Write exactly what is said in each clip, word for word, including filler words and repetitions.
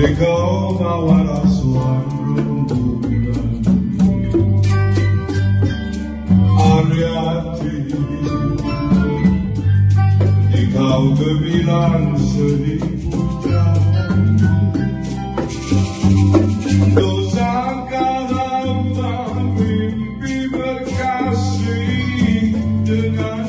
Te căutau la soarele Aryati, te caută bilanță din putea. Doza cadavra prin piberca și tânăr.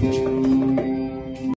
Thank you.